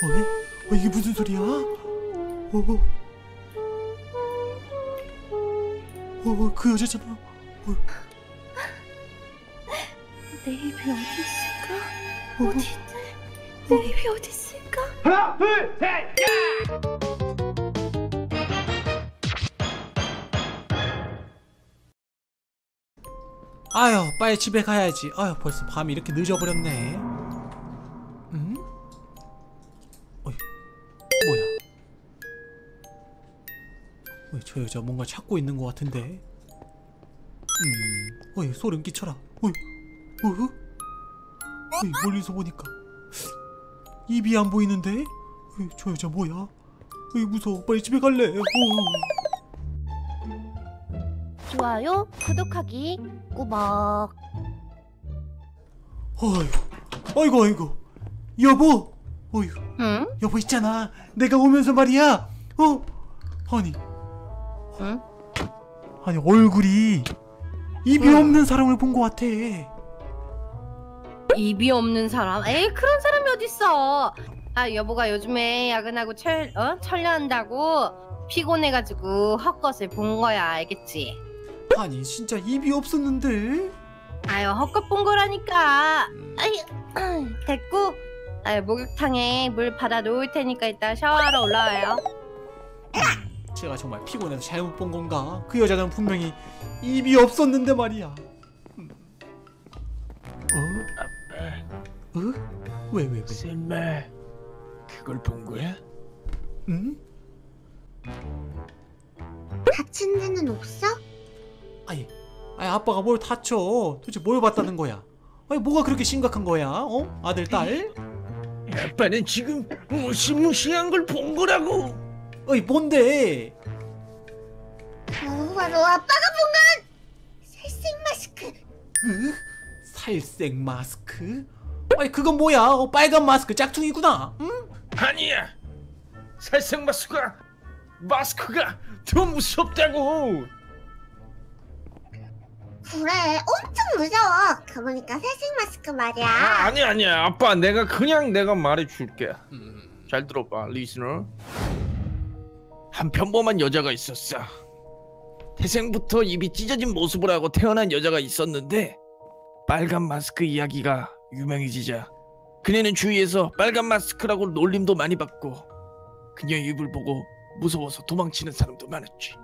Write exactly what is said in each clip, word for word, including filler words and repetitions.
어이? 어, 이게 무슨 소리야? 어, 어, 그 여자잖아. 어. 내 입이 어디 있을까? 어. 어디 있네? 내 어. 입이 어디 있을까? 하나, 둘, 셋, 야! 아휴, 빨리 집에 가야지. 아휴, 벌써 밤이 이렇게 늦어버렸네. 응? 어이, 뭐야? 어이, 저 여자 뭔가 찾고 있는 것 같은데. 음, 어이, 소름 끼쳐라. 어이, 어이, 어이, 멀리서 보니까 입이 안 보이는데? 어이, 저 여자 뭐야? 어이, 무서워. 빨리 집에 갈래. 어이. 좋아요, 구독하기, 꼬박. 어휴, 아이고 아이고, 여보, 어휴, 응? 여보 있잖아, 내가 오면서 말이야, 어, 아니, 응? 아니 얼굴이 입이 응. 없는 사람을 본 것 같아. 입이 없는 사람? 에이 그런 사람이 어딨어? 아 여보가 요즘에 야근하고 철, 어? 철려한다고 피곤해가지고 헛것을 본 거야, 알겠지? 아니 진짜 입이 없었는데. 아유 헛것 본 거라니까. 아유 됐고, 아유 목욕탕에 물 받아 놓을 테니까 이따 샤워하러 올라와요. 음, 제가 정말 피곤해서 잘못 본 건가? 그 여자는 분명히 입이 없었는데 말이야. 음. 어? 어? 왜 왜 왜? 셀마 그걸 본 거야? 응? 다친 데는 없어? 아니, 아니 아빠가 뭘 다쳐? 도대체 뭘 봤다는 거야? 아니 뭐가 그렇게 심각한 거야? 어? 아들, 딸? 아빠는 지금 무시무시한 걸 본 거라고. 어이 뭔데? 바로 바로 아빠가 본 건 살색 마스크. 으? 살색 마스크? 아니 그건 뭐야? 어, 빨간 마스크 짝퉁이구나. 응? 아니야. 살색 마스크가 마스크가 더 무섭다고. 그래, 엄청 무서워. 그러니까 살색 마스크 말이야. 아, 아니야 아니야 아빠, 내가 그냥 내가 말해줄게. 음. 잘 들어봐 리스너. 한 평범한 여자가 있었어. 태생부터 입이 찢어진 모습을 하고 태어난 여자가 있었는데, 빨간 마스크 이야기가 유명해지자 그녀는 주위에서 빨간 마스크라고 놀림도 많이 받고, 그녀의 입을 보고 무서워서 도망치는 사람도 많았지.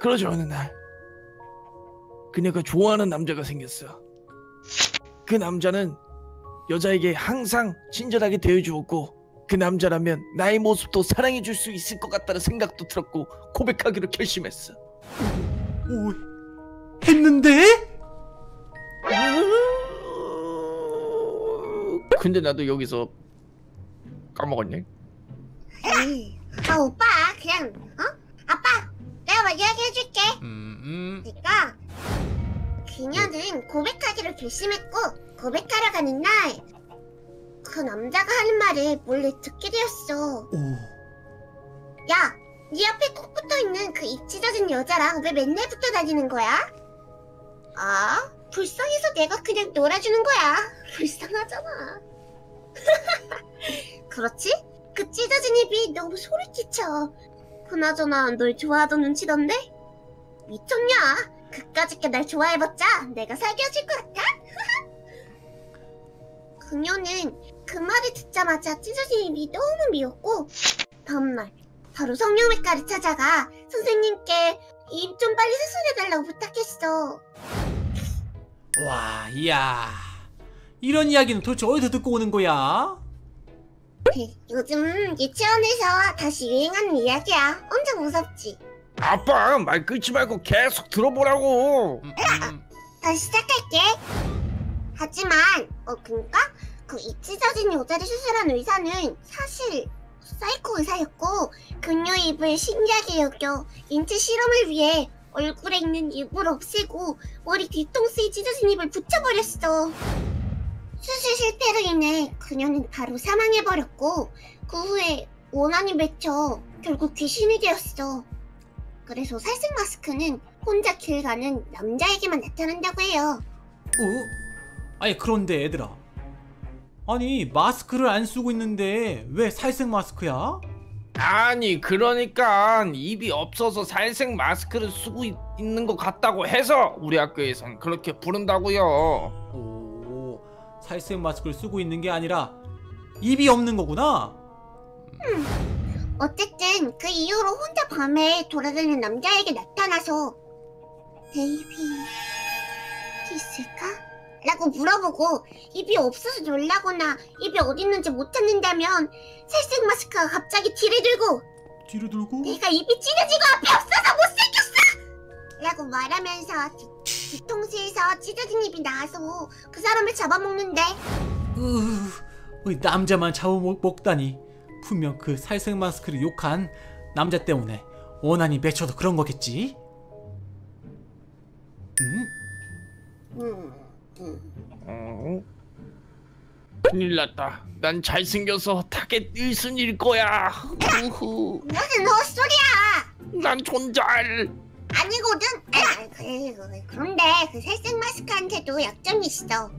그러자 어느 날 그녀가 좋아하는 남자가 생겼어. 그 남자는 여자에게 항상 친절하게 대해주었고, 그 남자라면 나의 모습도 사랑해줄 수 있을 것 같다는 생각도 들었고, 고백하기로 결심했어. 오, 했는데? 근데 나도 여기서 까먹었네. 아 오빠 그냥 어? 아빠 내가 막 이야기해줄게. 음, 음. 그러니까 그녀는 고백하기로 결심했고, 고백하러 가는 날 그 남자가 하는 말을 몰래 듣게 되었어. 오. 야, 네 앞에 꼭 붙어있는 그 입 찢어진 여자랑 왜 맨날 붙어 다니는 거야? 아, 불쌍해서 내가 그냥 놀아주는 거야. 불쌍하잖아. 그렇지? 그 찢어진 입이 너무 소리끼쳐. 그나저나 널 좋아하던 눈치던데? 미쳤냐? 그까짓게 날 좋아해봤자 내가 사귀어질 것 같아? 그녀는 그 말을 듣자마자 찢어진 입이 너무 미웠고, 다음날 바로 성형외과를 찾아가 선생님께 입 좀 빨리 수술해달라고 부탁했어. 와, 이야, 이런 이야기는 도대체 어디서 듣고 오는 거야? 요즘 유치원에서 다시 유행하는 이야기야. 엄청 무섭지? 아빠 말 끊지 말고 계속 들어보라고. 음, 음. 아, 다시 시작할게. 하지만 어 그니까 그 입 찢어진 여자를 수술한 의사는 사실 사이코 의사였고, 그녀의 입을 신기하게 여겨 인체 실험을 위해 얼굴에 있는 입을 없애고 머리 뒤통수에 찢어진 입을 붙여버렸어. 수술 실패로 인해 그녀는 바로 사망해버렸고, 그 후에 원한이 맺혀 결국 귀신이 되었어. 그래서 살색 마스크는 혼자 길 가는 남자에게만 나타난다고 해요. 어? 아니 그런데 얘들아, 아니 마스크를 안 쓰고 있는데 왜 살색 마스크야? 아니 그러니까 입이 없어서 살색 마스크를 쓰고 있, 있는 것 같다고 해서 우리 학교에선 그렇게 부른다고요. 오, 살색 마스크를 쓰고 있는 게 아니라 입이 없는 거구나. 음, 어쨌든 그 이후로 혼자 밤에 돌아다니는 남자에게 나타나서 데이비 있을까? 라고 물어보고 입이 없어서 놀라거나 입이 어딨는지 못 찾는다면 살색 마스크가 갑자기 뒤를 들고 뒤를 들고? 내가 입이 찢어지고 앞이 없어서 못생겼어! 라고 말하면서 뒤통수에서 찢어진 입이 나와서 그 사람을 잡아먹는데. 으, 남자만 잡아먹다니. 분명 그 살색 마스크를 욕한 남자 때문에 원한이 맺혀서 그런 거겠지? 응? 음. 어... 큰일 났다. 난 잘생겨서 타겟 일 순위일 거야. 우후. 무슨 헛소리야. 난 존잘 아니거든. 아, 그, 그런데 그 살색 마스크한테도 약점이 있어.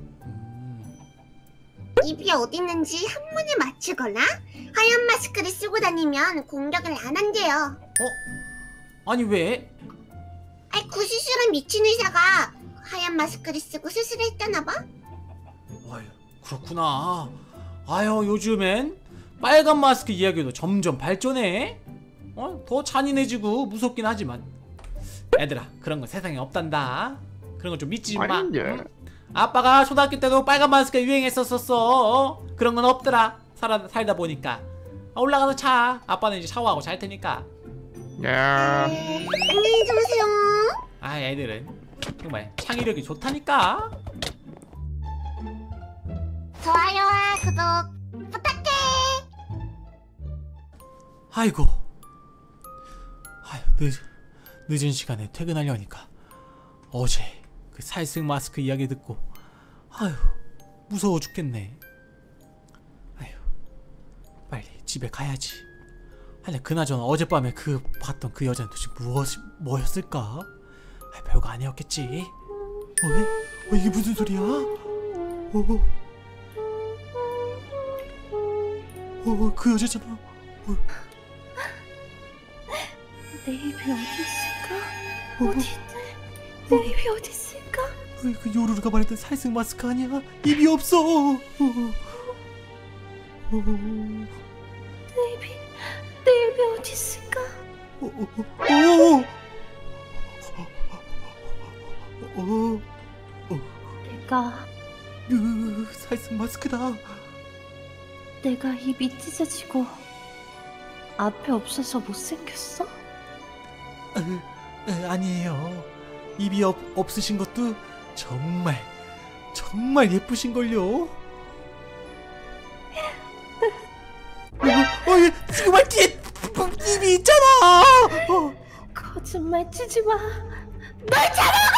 입이 어디 있는지 한 번에 맞추거나 하얀 마스크를 쓰고 다니면 공격을 안 한대요. 어? 아니 왜? 아이 그 수술한 미친 의사가 하얀 마스크를 쓰고 수술했다나봐? 아유 그렇구나. 아유 요즘엔 빨간 마스크 이야기도 점점 발전해. 어? 더 잔인해지고 무섭긴 하지만 애들아 그런 건 세상에 없단다. 그런 건 좀 믿지 마. 응? 아빠가 초등학교 때도 빨간 마스크가 유행했었었어. 그런 건 없더라. 살아, 살다 보니까. 아, 올라가서 자. 아빠는 이제 샤워하고 잘 테니까. 안녕히 주무세요. 아 애들은 정말 창의력이 좋다니까. 좋아요와 구독 부탁해. 아이고 아유, 늦, 늦은 시간에 퇴근하려니까 어제 그 살색 마스크 이야기 듣고 아유 무서워 죽겠네. 아유 빨리 집에 가야지. 아니 그나저나 어젯밤에 그 봤던 그 여자는 도대체 무엇이 뭐였을까? 별거 아니었겠지. 어? 어? 이게 무슨 소리야? 어? 어? 그 여자잖아. 어? 내 입이 어딨을까? 어? 어디 있대? 내 입이 어딨을까? 어? 그 요루루가 말했던 살색 마스크 아니야? 입이 없어! 어? 어? 내 입이... 내 입이 어딨을까? 어? 어? 어? 어, 어. 내가 으, 살색 마스크다. 내가 입이 찢어지고 앞에 없어서 못생겼어? 에, 에, 아니에요. 입이 없, 없으신 것도 정말 정말 예쁘신걸요. 어, 어, 얘, 정말 뒤에 입이 있잖아. 어. 거짓말 치지마. 날 잡아가!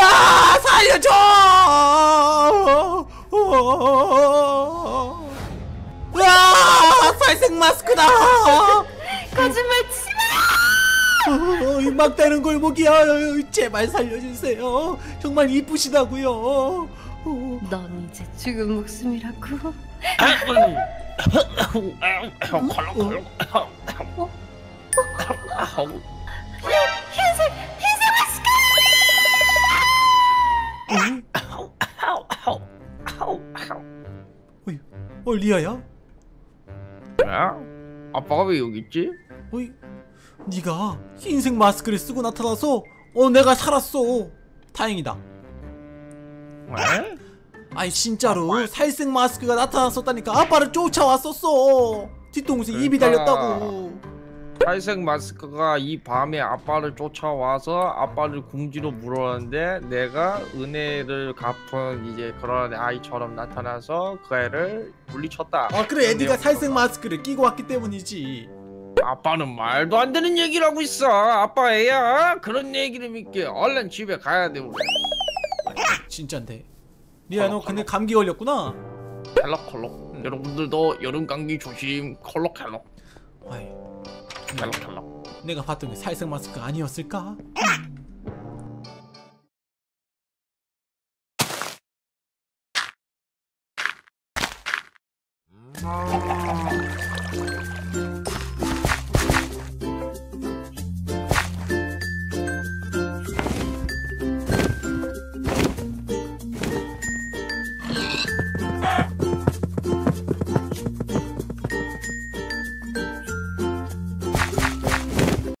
아, 살려줘! 아, 살색 마스크다! 거짓말 치마! 이 막다른 골목이야. 제발 살려주세요. 정말 이쁘시다고요. 넌 이제 죽은 목숨이라고. 흰색 흰색 마스크! 어이, 어 리아야? 야, 아빠가 왜 여기 있지? 어이, 네가 흰색 마스크를 쓰고 나타나서 어 내가 살았어. 다행이다. 왜? 아니 진짜로 아빠. 살색 마스크가 나타났었다니까. 아빠를 쫓아왔었어. 뒤통수에 그러니까 입이 달렸다고. 살색 마스크가 이 밤에 아빠를 쫓아와서 아빠를 궁지로 물었는데 내가 은혜를 갚은 이제 그런 아이처럼 나타나서 그 애를 물리쳤다. 아 그래 애들이가 살색 마스크를 끼고 왔기 때문이지. 아빠는 말도 안 되는 얘기를 하고 있어. 아빠 애야 그런 얘기를 믿게. 얼른 집에 가야 돼 우리. 진짠데 리아 너 근데 감기 걸렸구나. 컬럭컬럭. 응. 여러분들도 여름 감기 조심. 컬럭컬럭. 아이 내가 봤던 게 살색 마스크 아니었을까?